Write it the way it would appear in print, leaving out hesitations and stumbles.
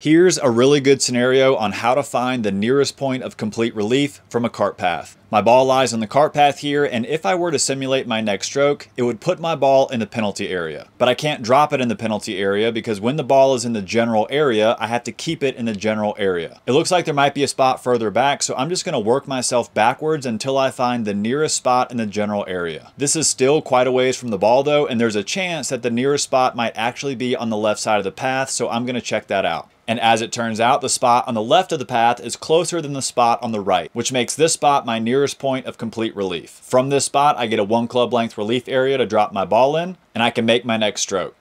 Here's a really good scenario on how to find the nearest point of complete relief from a cart path. My ball lies on the cart path here, and if I were to simulate my next stroke, it would put my ball in the penalty area. But I can't drop it in the penalty area because when the ball is in the general area, I have to keep it in the general area. It looks like there might be a spot further back, so I'm just going to work myself backwards until I find the nearest spot in the general area. This is still quite a ways from the ball though, and there's a chance that the nearest spot might actually be on the left side of the path, so I'm going to check that out. And as it turns out, the spot on the left of the path is closer than the spot on the right, which makes this spot my nearest point of complete relief. From this spot, I get a 1 club length relief area to drop my ball in, and I can make my next stroke.